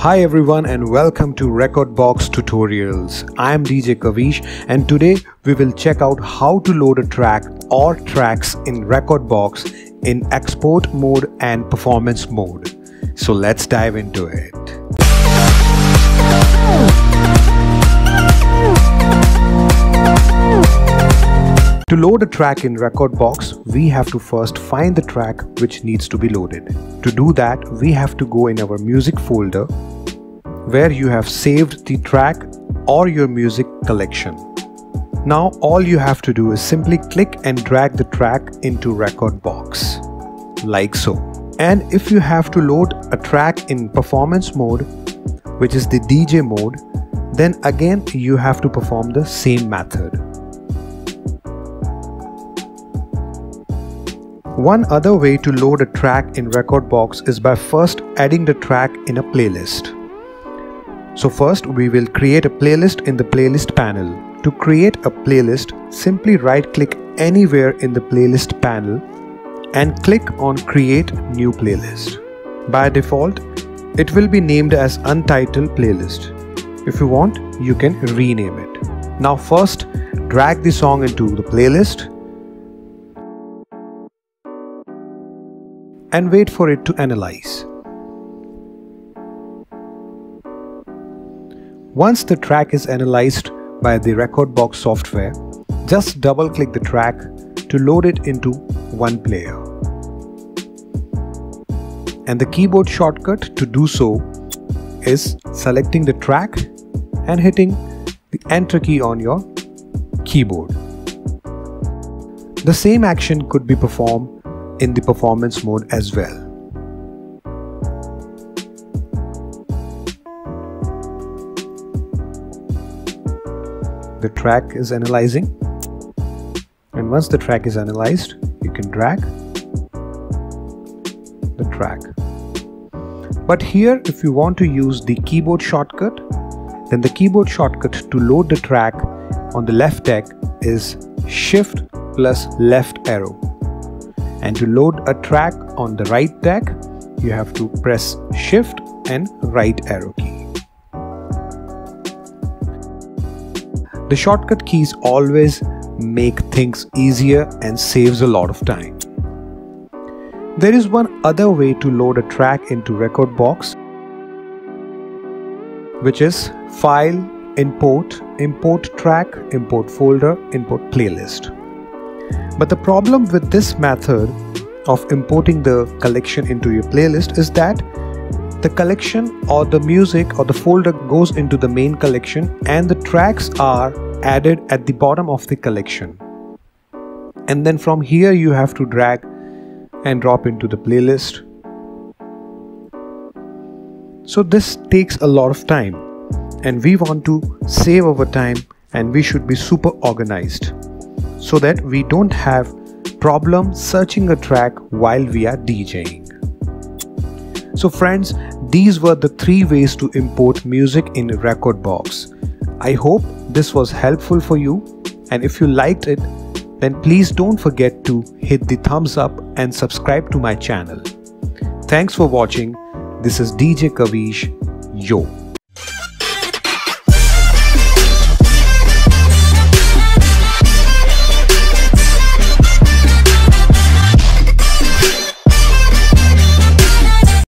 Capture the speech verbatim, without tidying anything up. Hi everyone and welcome to Rekordbox Tutorials. I am D J Kavish and today we will check out how to load a track or tracks in Rekordbox in export mode and performance mode. So let's dive into it. To load a track in Rekordbox, we have to first find the track which needs to be loaded. To do that, we have to go in our music folder where you have saved the track or your music collection. Now all you have to do is simply click and drag the track into Rekordbox, like so. And if you have to load a track in performance mode, which is the D J mode, then again you have to perform the same method. One other way to load a track in Rekordbox is by first adding the track in a playlist. So first we will create a playlist in the playlist panel. To create a playlist, simply right click anywhere in the playlist panel and click on create new playlist. By default, it will be named as untitled playlist. If you want, you can rename it. Now first, drag the song into the playlist and wait for it to analyze. Once the track is analyzed by the Rekordbox software, just double click the track to load it into one player. And the keyboard shortcut to do so is selecting the track and hitting the Enter key on your keyboard. The same action could be performed in the performance mode as well. The track is analyzing, and once the track is analyzed, you can drag the track. But here, if you want to use the keyboard shortcut, then the keyboard shortcut to load the track on the left deck is Shift plus left arrow. And to load a track on the right deck, you have to press Shift and right arrow key. The shortcut keys always make things easier and saves a lot of time. There is one other way to load a track into Rekordbox, which is File, Import, Import Track, Import Folder, Import Playlist. But the problem with this method of importing the collection into your playlist is that the collection or the music or the folder goes into the main collection and the tracks are added at the bottom of the collection. And then from here you have to drag and drop into the playlist. So this takes a lot of time and we want to save our time and we should be super organized, so that we don't have problem searching a track while we are DJing. So friends, these were the three ways to import music in Rekordbox. I hope this was helpful for you, and if you liked it, then please don't forget to hit the thumbs up and subscribe to my channel. Thanks for watching. This is D J Kavish. Yo.